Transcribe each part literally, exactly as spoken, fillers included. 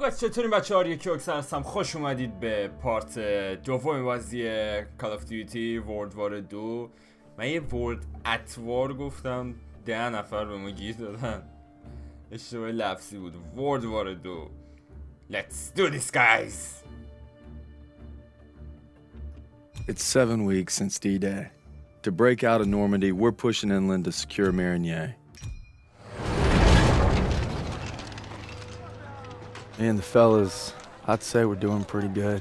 گاز چطوری بچه هاری که اکسن هستم خوش اومدید به پارت دوم بازی کال آف دیوتی ورلد وار دو. من یه ورلد ات وار گفتم ده نفر به ما گیر دادن، اشتباه لفظی بود. ورلد وار دو. Let's do this guys. It's seven weeks since D-Day. To break out of Normandy, we're pushing inland to secure Marinier. Me and the fellas, I'd say we're doing pretty good.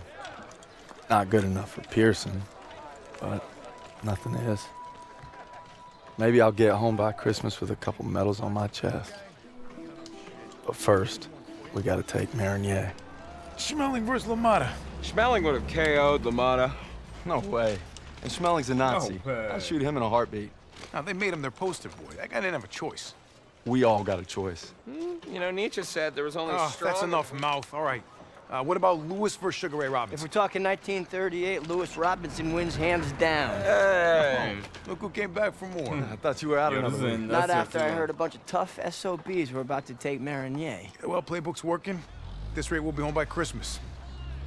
Not good enough for Pearson, but nothing is. Maybe I'll get home by Christmas with a couple medals on my chest. But first, we gotta take Marinier. Schmeling versus LaMotta. Schmeling would have K O'd LaMotta. No way. And Schmeling's a Nazi. No I'd shoot him in a heartbeat. No, they made him their poster boy. That guy didn't have a choice. We all got a choice. Mm, you know, Nietzsche said there was only oh, strong... That's enough mouth. All right. Uh, what about Lewis versus Sugar Ray Robinson? If we're talking nineteen thirty-eight, Lewis Robinson wins hands down. Hey! Oh, look who came back for more. I thought you were out of another week. Not after I heard a bunch of tough S O Bs were about to take Marinier. Yeah, well, playbook's working. At this rate, we'll be home by Christmas.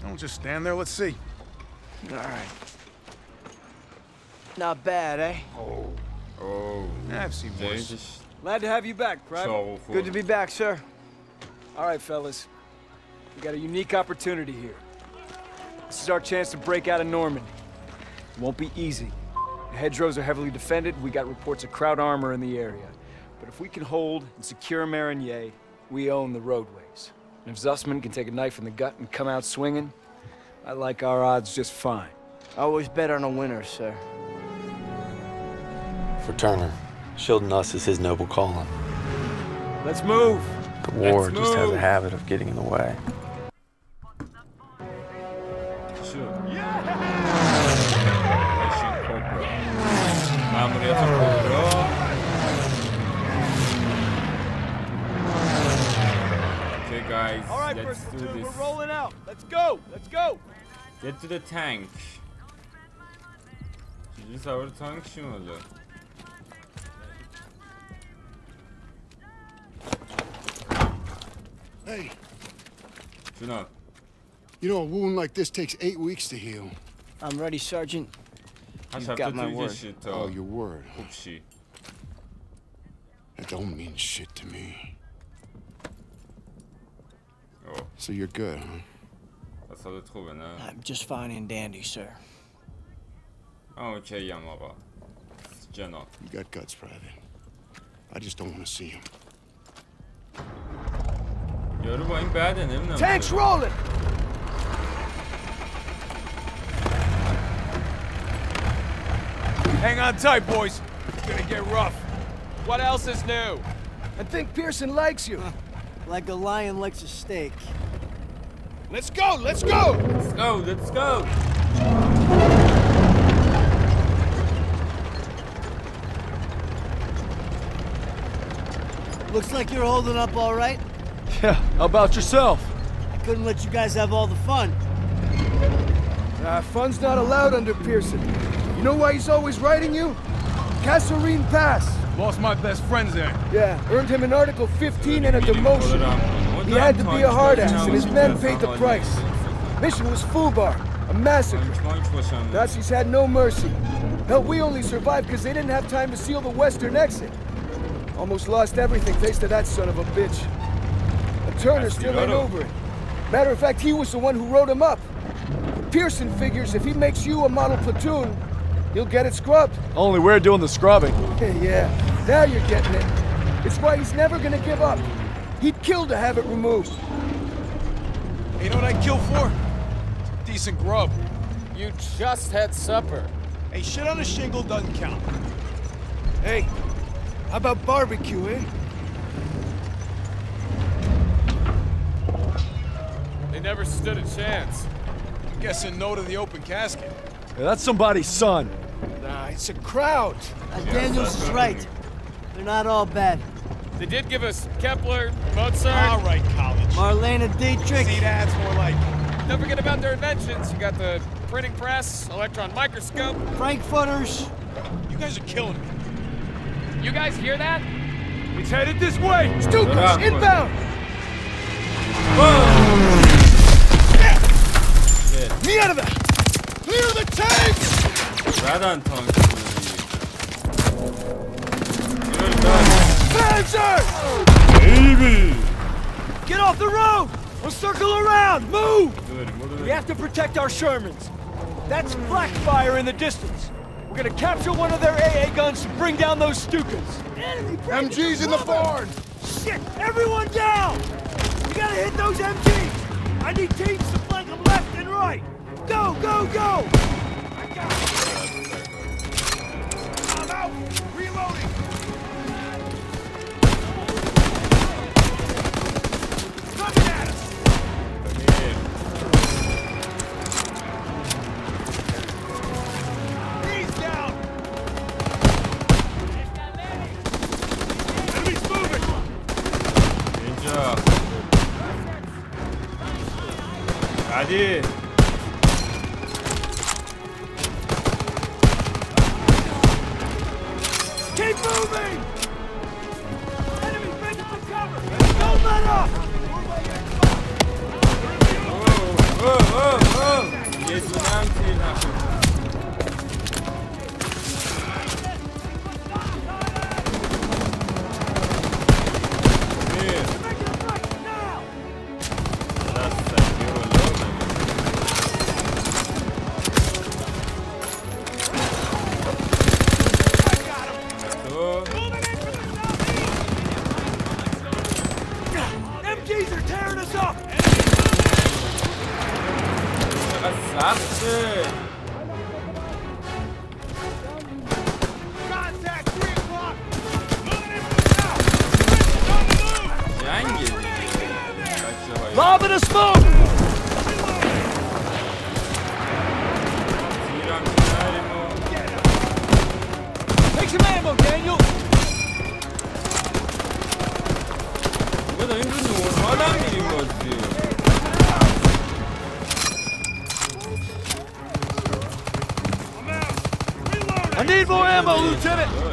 Don't just stand there. Let's see. All right. Not bad, eh? Oh. Oh. I've seen worse. Glad to have you back, Private. Good to be back, sir. All right, fellas. We got a unique opportunity here. This is our chance to break out of Normandy. It won't be easy. The hedgerows are heavily defended. We got reports of crowd armor in the area. But if we can hold and secure Marinier, we own the roadways. And if Zussman can take a knife in the gut and come out swinging, I like our odds just fine. I always bet on a winner, sir. For Turner. Shielding us is his noble calling. Let's move. The war Let's just move. has a habit of getting in the way. Sure. Yeah. Okay, guys. All right, let's do this. We're rolling out. Let's go. Let's go. Get to the tank. This is our tank, Shimala. Hey. Junaid. You know, a wound like this takes eight weeks to heal. I'm ready, Sergeant. You've got my word. Oh, your word. Oopsie. That don't mean shit to me. Oh. So you're good, huh? I'm just fine and dandy, sir. Okay, Yamaba. Junaid. You got guts, Private. I just don't want to see him. Tanks rolling! Hang on tight, boys. It's gonna get rough. What else is new? I think Pearson likes you. Uh, like a lion likes a steak. Let's go! Let's go! Let's go! Let's go! Looks like you're holding up all right. Yeah, how about yourself? I couldn't let you guys have all the fun. Nah, fun's not allowed under Pearson. You know why he's always riding you? Kasserine Pass. Lost my best friends there. Yeah, earned him an Article fifteen and a demotion. He had to be a hard ass, and his men paid the price. Mission was foobar, a massacre. Nazis had no mercy. Hell, we only survived because they didn't have time to seal the western exit. Almost lost everything thanks to that son of a bitch. Turner still ain't over it. Matter of fact, he was the one who wrote him up. Pearson figures if he makes you a model platoon, you'll get it scrubbed. Only we're doing the scrubbing. Yeah, now you're getting it. It's why he's never gonna give up. He'd kill to have it removed. You know what I'd kill for? Decent grub. You just had supper. Hey, shit on a shingle doesn't count. Hey, how about barbecue, eh? They never stood a chance. I'm guessing no to the open casket. Yeah, that's somebody's son. Nah, it's a crowd. Uh, yeah, Daniels is right. They're not all bad. They did give us Kepler, Mozart. All right, college. Marlena Dietrich. See, that's more like. Don't forget about their inventions. You got the printing press, electron microscope. Frankfurters. You guys are killing me. You guys hear that? It's headed this way. Stuka, inbound. Whoa. nereden tanklanıyor? Panzer! Baby! Get off the road! We'll circle around! Move! We have to protect our Shermans. That's black fire in the distance. We're gonna capture one of their A A guns to bring down those Stukas. Enemy M Gs in the barn! Shit! Everyone down! We gotta hit those M Gs! I need teams to flank them left and right! Go, go, go! I got it! I'm out! Reloading! Coming at us! He's down! Enemy's moving! Good job. I did.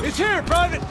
It's here, Private!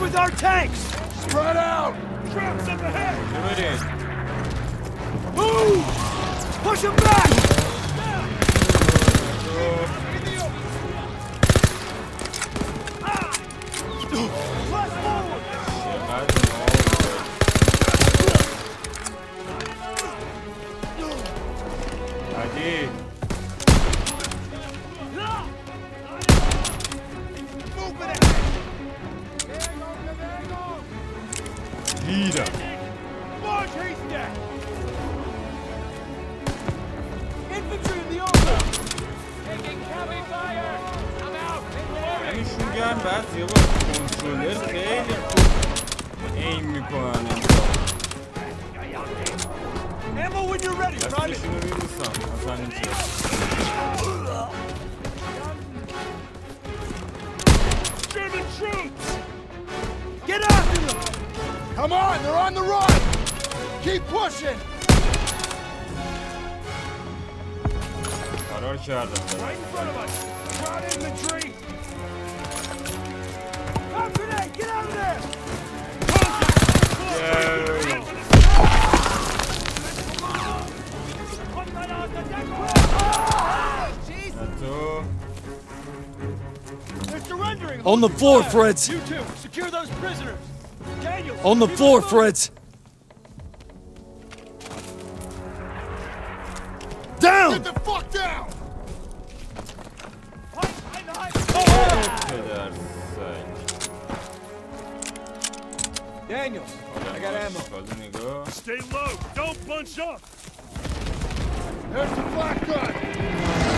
With our tanks! Spread out! Traps up ahead! Here it is. Move! Push them back! Plus forward! I did. Charge haystack! Infantry in the order! Taking heavy fire! I'm out! این شوگن بعضی با کنترلر خیلی خوب این میکنن Ammo when you're ready, Private! دستشونو میبوسم اصلا اینجا German troops! Get after them! Come on, they're on the run! Keep pushing! Right in front of us! Crowd infantry! Up today! Get out of there! Yeah. They're surrendering! On the floor, Freds! You two, secure those prisoners! Daniels! On the floor, Freds! Down! Get the fuck down! Daniels, I got ammo. Stay low! Don't bunch up! There's the black gun!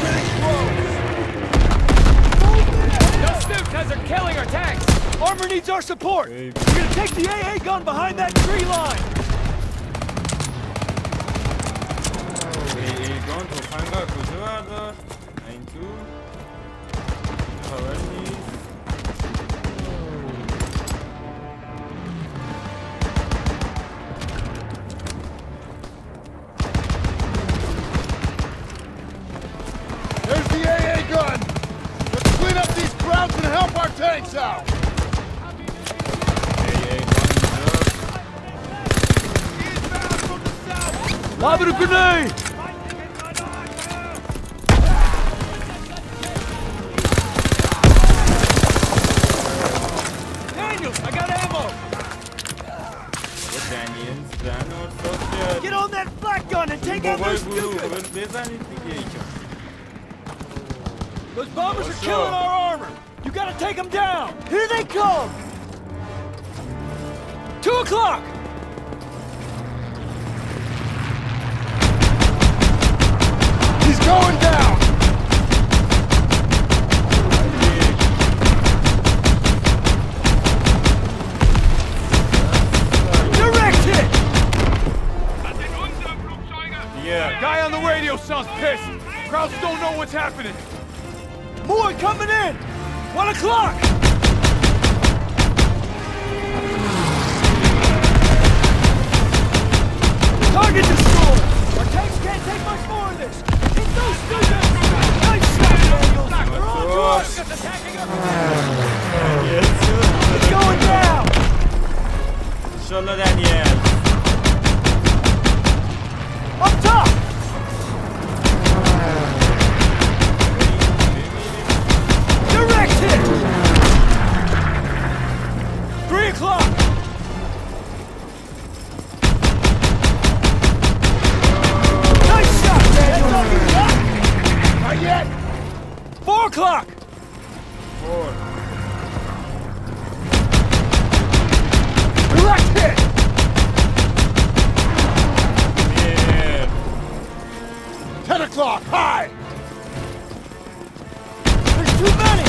Stay close! Those Stukas are killing our tanks! Armor needs our support! Baby. We're gonna take the A A gun behind that tree line! A A gun to Hangar Kuzuada, nine two. Alrighty. There's the A A gun! Clean up these crowds and help our tanks out! Lob it a grenade! Daniels, I got ammo! Get on that black gun and take out those Stukas! Those bombers are killing our armor! You gotta take them down! Here they come! Two o'clock! He's going down! Direct hit! Yeah. Guy on the radio sounds pissed! Crowds don't know what's happening! More coming in! One o'clock! Target destroyed! Our tanks can't take much more of this! Hit those students! Nice shot, Daniels! They're on to us! It's going down! Solo Daniels! Up top! Three o'clock! Nice shot, Daniel! Not yet! Four o'clock! Four. Direct hit! Yeah. Ten o'clock! High! There's too many!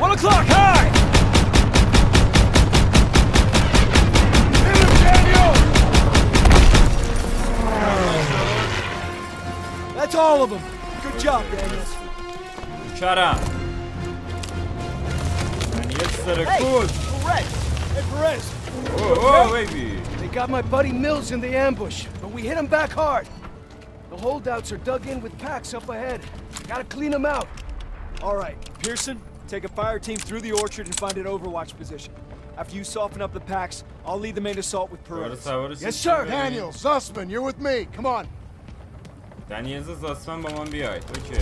One o'clock, high! Hit him, Daniel! That's all of them. Good job, Daniels. Shut up. Hey, Perez! Hey, Perez! Oh, oh, baby! They got my buddy Mills in the ambush, but we hit him back hard. The holdouts are dug in with packs up ahead. Gotta clean them out. All right, Pearson? Take a fire team through the orchard and find an overwatch position. After you soften up the packs, I'll lead the main assault with Perez. Yes, sir! Daniel, Zussman, you're with me! Come on! Daniel, Zussman, come on, B I. Okay.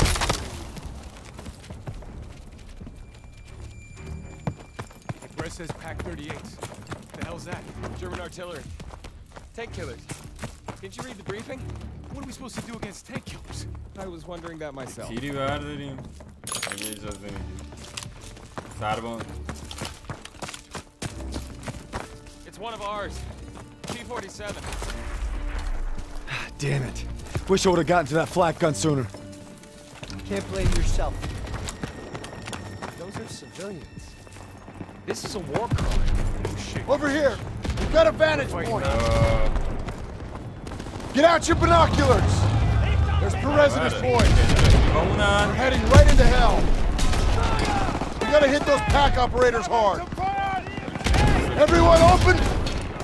The press says Pack thirty-eight. What the hell's that? German artillery. Tank killers. Didn't you read the briefing? What are we supposed to do against tank killers? I was wondering that myself. Sarban. one of ours. T forty-seven. Damn it. Wish I would have gotten to that flak gun sooner. Can't blame yourself. Those are civilians. This is a war crime. Oh, shit. Over here. We've got a vantage point. Uh... Get out your binoculars. There's Perez and his boys. Hold on. We're heading right into hell. We gotta hit those pack operators hard. Everyone open.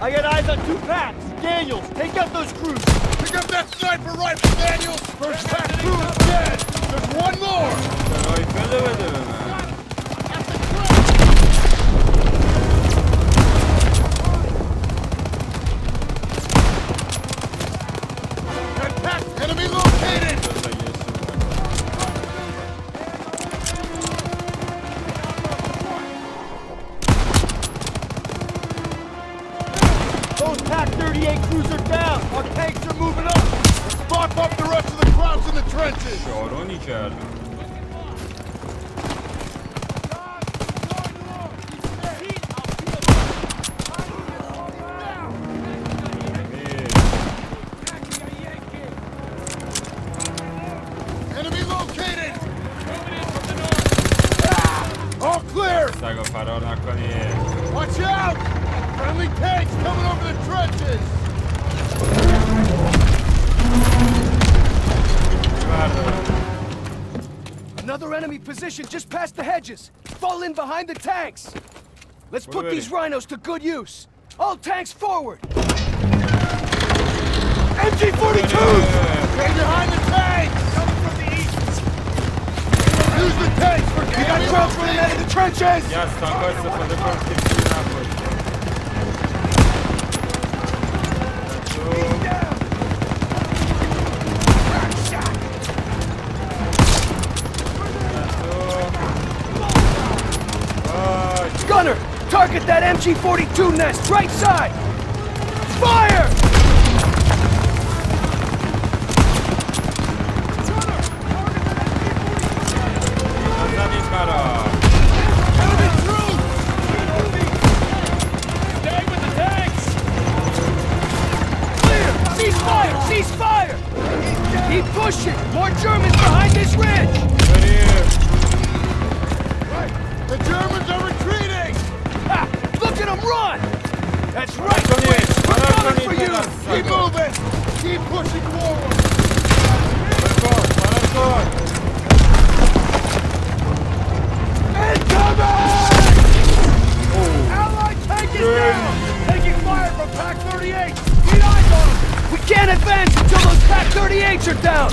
I got eyes on two packs. Daniels, take out those crews. Pick up that sniper rifle, Daniels. First pack crew is dead. There's one more. Position just past the hedges. Fall in behind the tanks. Let's We're put ready. These rhinos to good use. All tanks forward. M G forty-two! Get behind the tanks! Coming from the east. Use the tanks for getting got drones from the men in the trenches! Yes, for the front. Keep down! Gunner, target that M G forty-two nest, right side! Fire! Gunner, target that M G forty-two! Enemy crew! Stay with the tanks! Clear! Cease fire! Cease fire! Keep pushing! More Germans behind this ridge! Right here! Right. The Germans are retreating! Ha! Look at him run! That's right, Twitch! We're coming for you! Keep moving! Keep pushing forward! Incoming! Allied tank is down! Taking fire from Pack thirty-eight! Keep eyes on him! We can't advance until those Pack thirty-eights are down!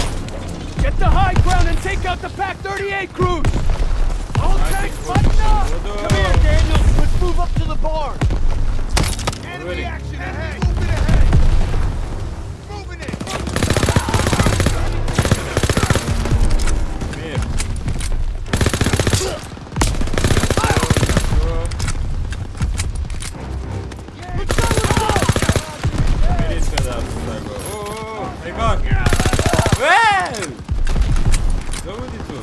Get the high ground and take out the Pack thirty-eight crews! All tanks button up! Come here, Daniels! Move up to the barn! Enemy ready. Action ahead! Moving ahead! Moving it! Oh, hey, God! Well! So did you do?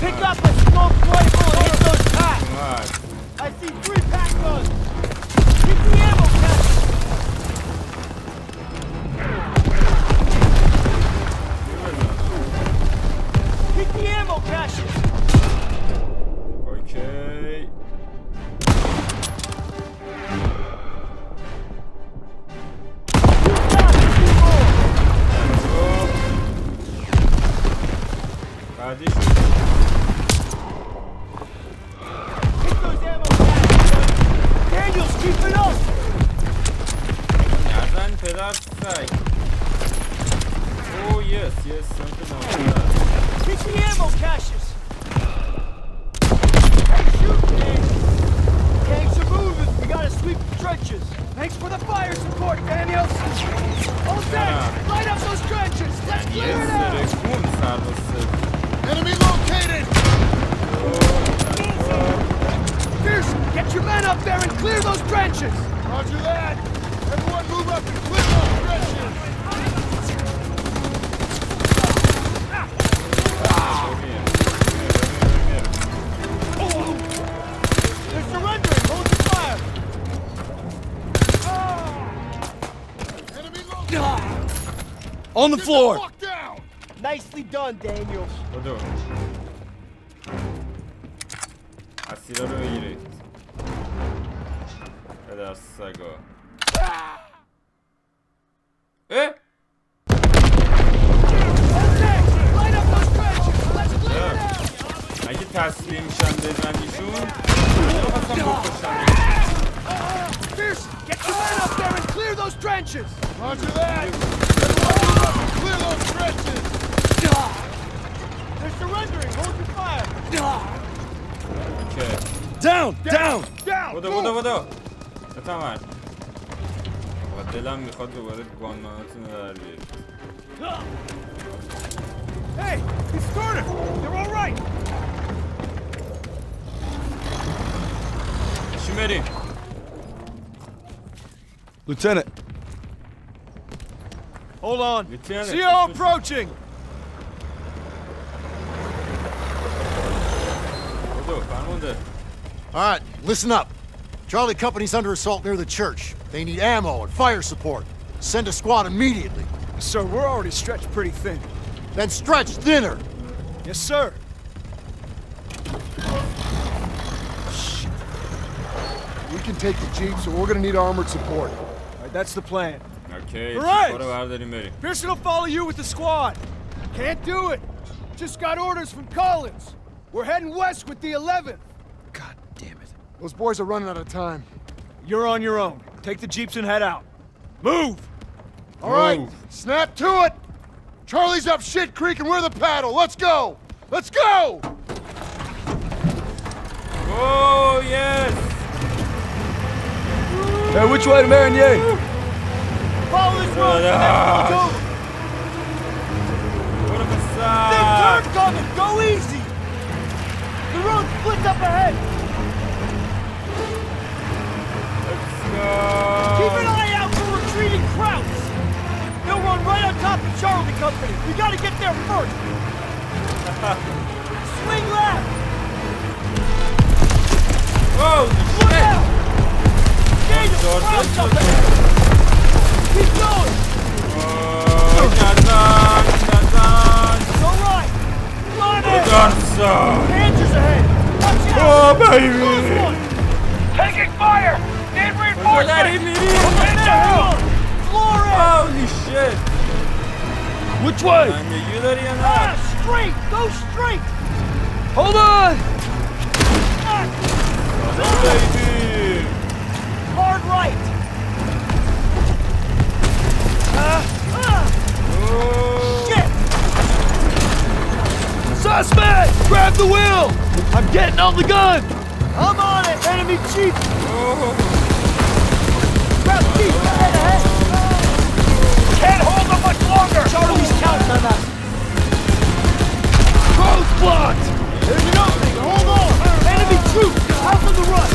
Pick up a smoke rifle and hit those packs! Right. I see three pack guns! Keep the ammo, Cassius! Keep the ammo, Cassius! Okay... On the Get floor! The fuck down. Nicely done, Daniels. We're doing it. Silahları geri it. Hadi Sago. Eh? اگه تسلیم شن بزنیشون خودم بکشم Pearson, get your men up there and clear those trenches! Roger that! Clear those trenches! They're surrendering! Hold your fire! Okay. Down! Down! Down! بودا بودا بودا! تمام دلم میخواد دوباره گانمانتون رو در بیارید Hey! He's started! They're all right! Shimmering. Lieutenant. Hold on. Lieutenant. C O approaching. All right, listen up. Charlie Company's under assault near the church. They need ammo and fire support. Send a squad immediately. Yes, sir, we're already stretched pretty thin. Then stretch thinner. Yes, sir. We can take the jeep, so we're gonna need armored support. All right, that's the plan. Okay. Right. Pearson will follow you with the squad. Can't do it. Just got orders from Collins. We're heading west with the eleventh. God damn it. Those boys are running out of time. You're on your own. Take the jeeps and head out. Move. All Move. right. Snap to it. Charlie's up Shit Creek, and we're the paddle. Let's go. Let's go. Oh yes. Hey, which way to Marinier? Follow this road and then go! What a facade! They've turned coming! Go easy! The road splits up ahead! Let's go! Keep an eye out for retreating crowds! They'll run right on top of Charlie Company! We gotta get there first! Swing left! Whoa! Look out! Keep going! Oh, Kazan! Kazan! It's alright! Line it! Panzer's ahead! Watch out! Oh, baby! Taking fire! Need reinforcements! Holy shit! Which way? Ah, straight! Go straight! Hold on! Ah. Baby! Hard right! Uh, uh. Oh. Shit! Zussman! Grab the wheel! I'm getting on the gun! I'm on it! Enemy jeep! Oh. Grab jeep! Ahead, ahead! Can't hold them much longer! Charlie's counting on us! Road's blocked! There's an opening! Hold on! Enemy troops! Out on the run!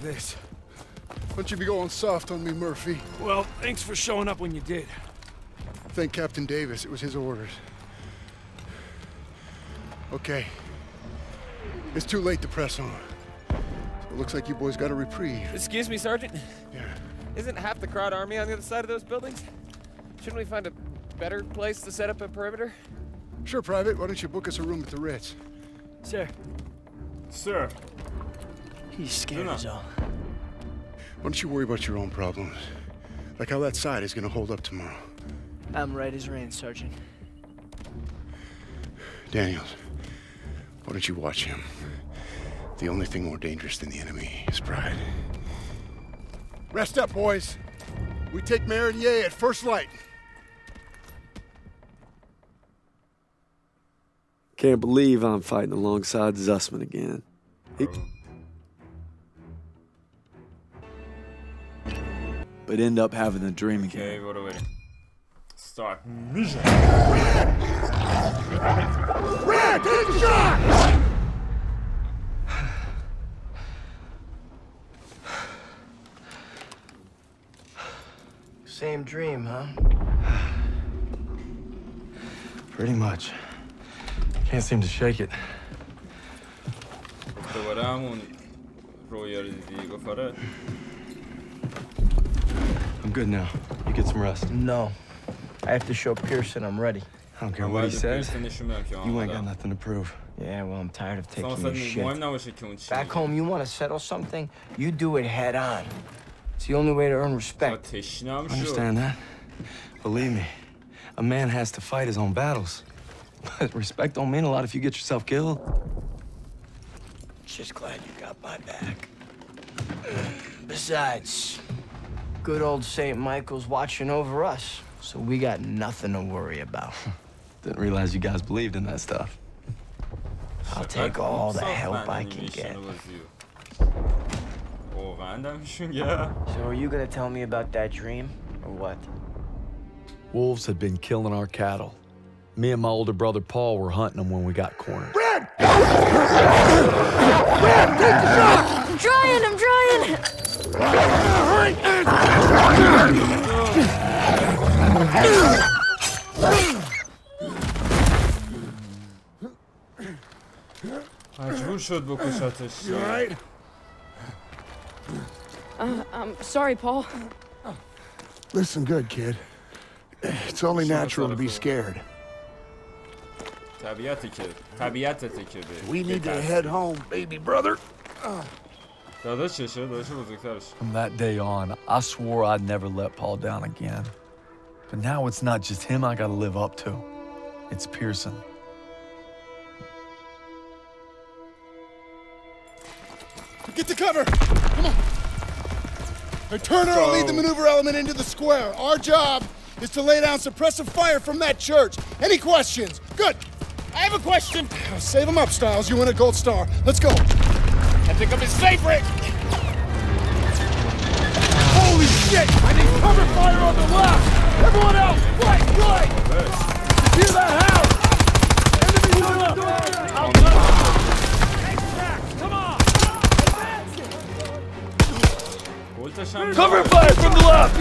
This. Why don't you be going soft on me, Murphy? Well, thanks for showing up when you did. Thank Captain Davis. It was his orders. Okay. It's too late to press on. So it looks like you boys got a reprieve. Excuse me, Sergeant? Yeah. Isn't half the crowd army on the other side of those buildings? Shouldn't we find a better place to set up a perimeter? Sure, Private. Why don't you book us a room at the Ritz? Sir. Sir. He's scared as all. don't you worry about your own problems? Like how that side is gonna hold up tomorrow. I'm right as rain, Sergeant. Daniels, why don't you watch him? The only thing more dangerous than the enemy is pride. Rest up, boys. We take Marinier at first light. Can't believe I'm fighting alongside Zussman again. He... But end up having the dream again. Okay, what do we do? Start. Mission. Red! Red! Take a shot! Same dream, huh? Pretty much. Can't seem to shake it. I'm good now. You get some rest. No. I have to show Pearson I'm ready. I don't care what he says. You ain't got nothing to prove. Yeah, well, I'm tired of taking your shit. Back home, you want to settle something? You do it head on. It's the only way to earn respect. Understand that? Believe me, a man has to fight his own battles. But respect don't mean a lot if you get yourself killed. Just glad you got my back. Besides, good old Saint Michael's watching over us, so we got nothing to worry about. Didn't realize you guys believed in that stuff. I'll take all the help I can get. Yeah. So are you gonna tell me about that dream, or what? Wolves had been killing our cattle. Me and my older brother Paul were hunting them when we got cornered. Red! Red, take the shot! I'm trying, I'm trying! You alright? Uh, I'm sorry, Paul. Listen good, kid. It's only natural to be scared. We need to head home, baby brother. From that day on, I swore I'd never let Paul down again. But now it's not just him I gotta live up to. It's Pearson. Get to cover! Come on! Hey, Turner will lead the maneuver element into the square. Our job is to lay down suppressive fire from that church. Any questions? Good! I have a question! Save them up, Styles. You win a gold star. Let's go! I think I'm his favorite! Holy shit! I need cover fire on the left! Everyone else! Right! Right! Hear that house! Enemy on the door! I'll go! Cover fire from the left!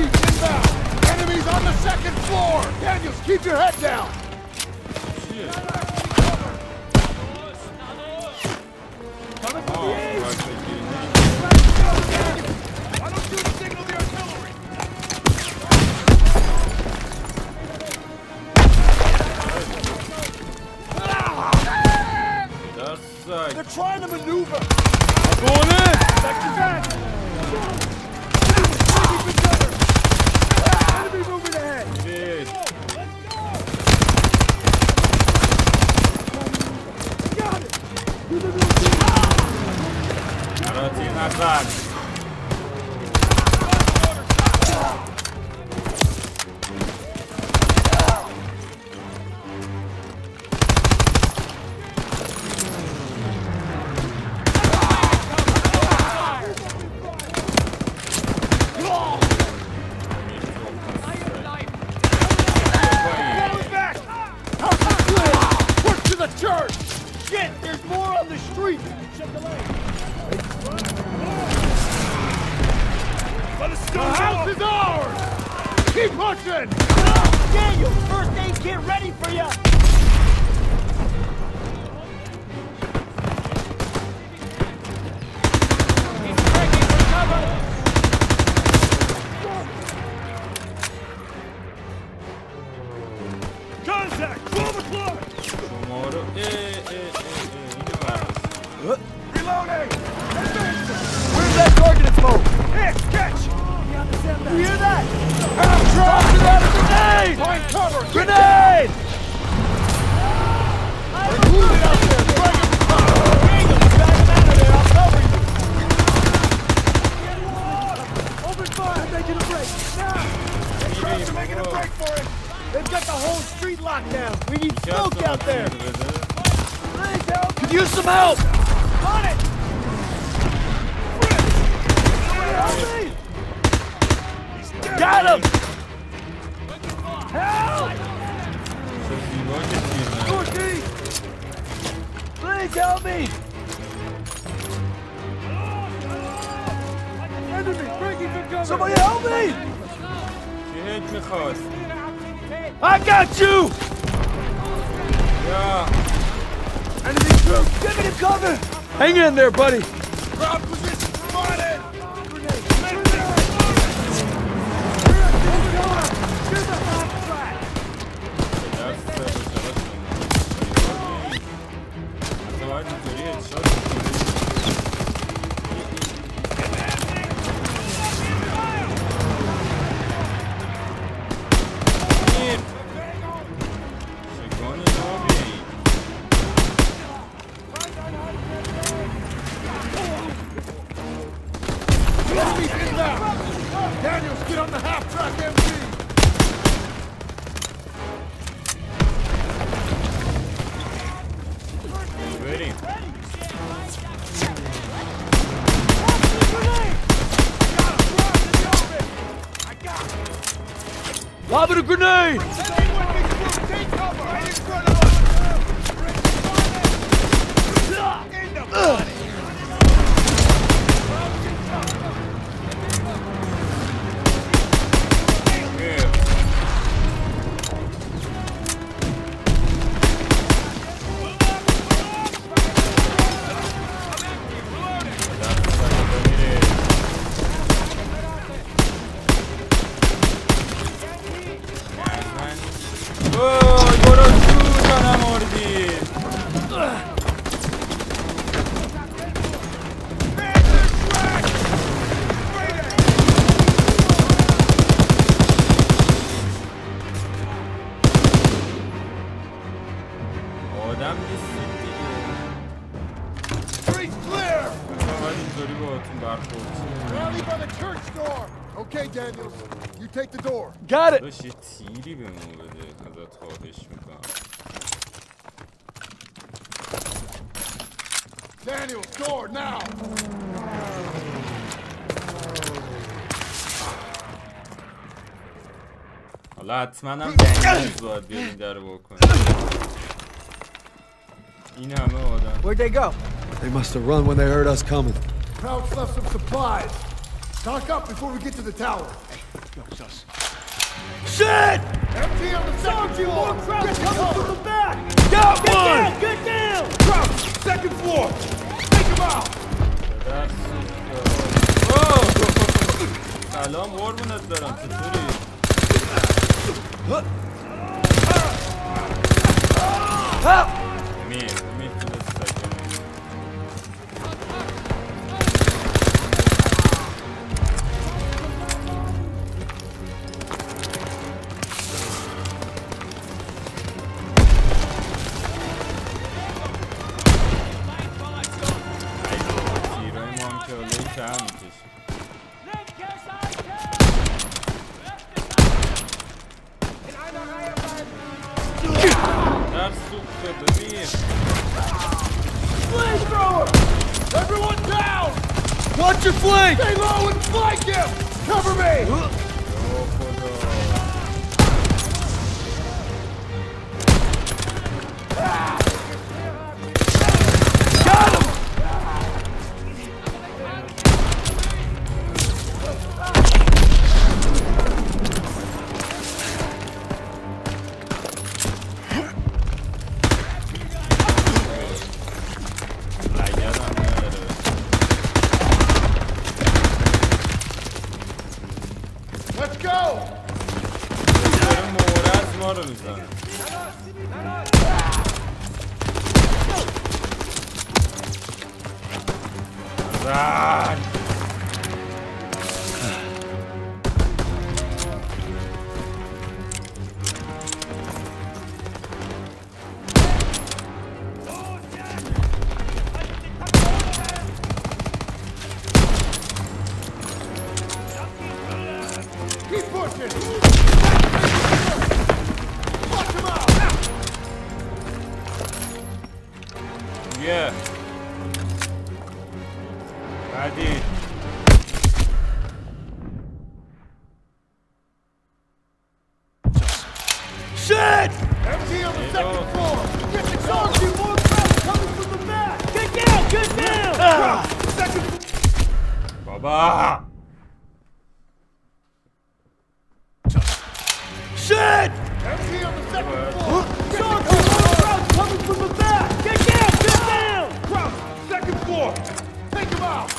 Enemies on the second floor! Daniels, keep your head down! Shit. Cover from the edge! Why don't you signal the artillery? They're trying to maneuver! Going in! Back to back! Enemy moving ahead! Jeez. Let's go! Got it! Reloading! Where's that targeted smoke? It's catch! You hear that? Grenade! Find cover! Grenade! Move it out there! Drag it! Bang them! Drag them out of there! I'll cover you! Get lost! Open fire! They're making a break! Now! The crowds are making a break for it! They've got the whole street locked down! We need smoke out there! Please help! Could use some help! On it! Help me! Got him! Help! Please help me! Enemy breaking for cover! Somebody help me! I got you! Yeah. Enemy troops, give me the cover! Hang in there, buddy! Drop position! Grenade! Got it! Daniel, door now! Allah, atmanam Where'd they go? They must have run when they heard us coming. Crowds left some supplies. Stock up before we get to the tower. Shit! M T on the second floor! Get cover from the back! Got one! Get down! Get down! Crouch! Second floor! Take him out! That's... Whoa! Salam, warmanat daram, tuturi. Help! Let me, let me do this M G on the second floor! Get the dogs, you more crowd coming from the back! Get down! Get down! Ah. Second floor! Baba! Shit! M G on the second floor! Get dogs, you more crowd coming from the back! Get down! Get down! Crowd, second floor! Take him out!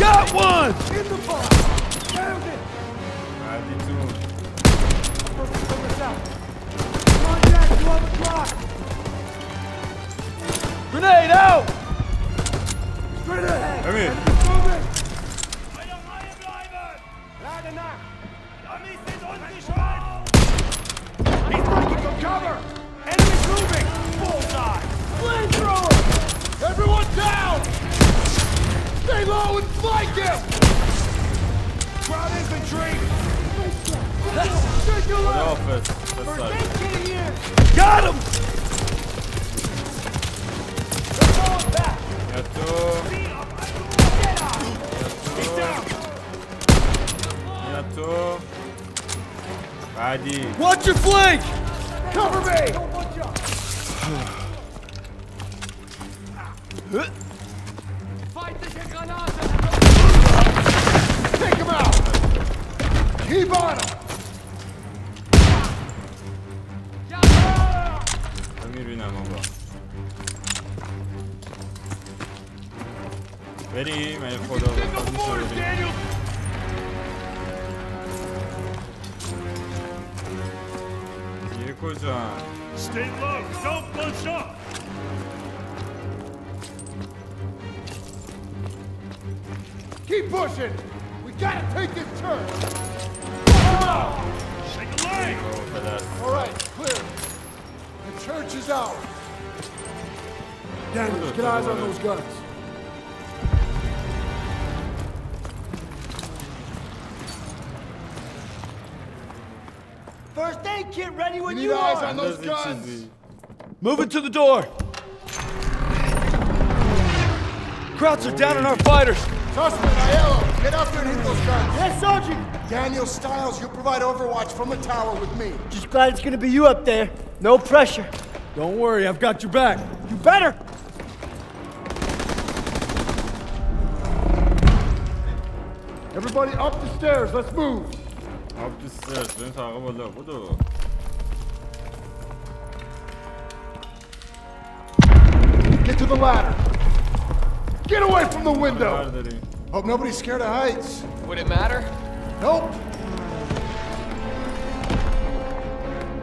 Got one! In the box! Found it! I did too. I'm gonna come this out. Contact twelve o'clock! Grenade out! Straight ahead! Come here. He's breaking for cover! Enemy moving! Bullseye! Flamethrower! Everyone down! Stay low and flank him! Ground infantry! Take your left! Got him! They're falling back! He's down! Yato. Ready. Watch your flank! Cover me! Don't watch out! Take him out! Keep on him! Ready, you can take him forward, Daniel! Stay low, don't push up! Keep pushing! We gotta take this turn! Shake a leg! Alright, clear. The church is ours. Daniels, get eyes on those guns. First aid kit ready when you are! Eyes on those guns! Move it to the door! Krauts are down on our fighters! Zussman, Aiello, get up there and hit those guns. Yes, Sergeant. Daniel, Styles, you'll provide overwatch from the tower with me. Just glad it's gonna be you up there. No pressure. Don't worry, I've got your back. You better. Everybody up the stairs, let's move. Up the stairs, then talk about that. What the? Get to the ladder. Get away from the window! Hope nobody's scared of heights. Would it matter? Nope.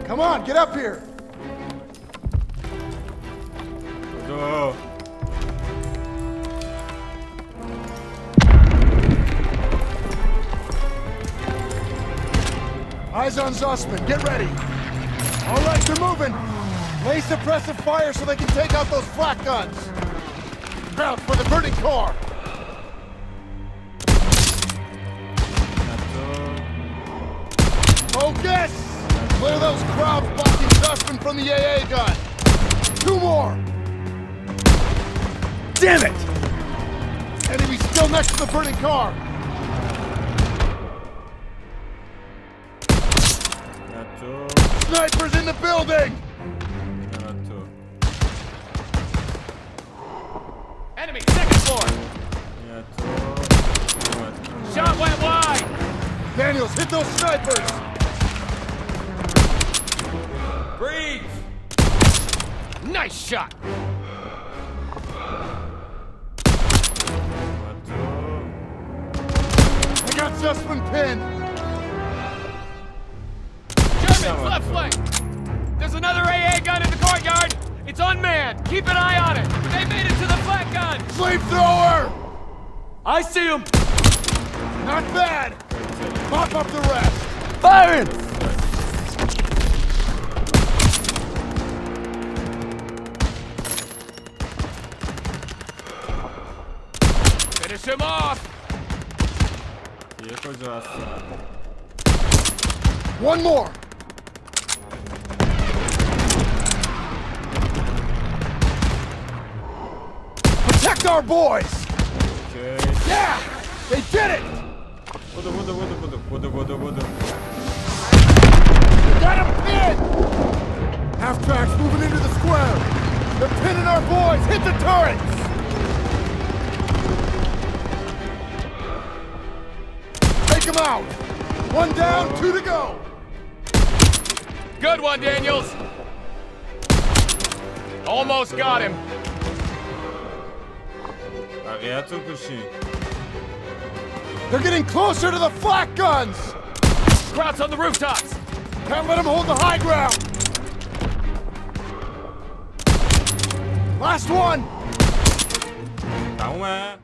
Come on, get up here. Go. Eyes on Zussman, get ready. All right, they're moving. Lay suppressive fire so they can take out those flat guns. Out for the burning car! Focus! Clear those crowds blocking Zussman from the A A gun! Two more! Damn it! Enemy still next to the burning car! Snipers in the building! Enemy, second floor! Shot went wide! Daniels, hit those snipers! Breathe! Nice shot! I got Zussman pinned! Sherman, left flank! There's another A A gun in the courtyard! It's unmanned! Keep an eye on it! They made it to the flat gun! Flamethrower! I see him! Not bad! Mop up the rest! Firing! Finish him off! One more! It's our boys! Okay. Yeah! They did it! Water, water, water, water, water, water, water. We got 'em pinned! Half-tracks moving into the square! They're pinning our boys! Hit the turrets! Take 'em out! One down, two to go! Good one, Daniels! Almost got him! They're getting closer to the flak guns! Crowds on the rooftops! Can't let them hold the high ground! Last one!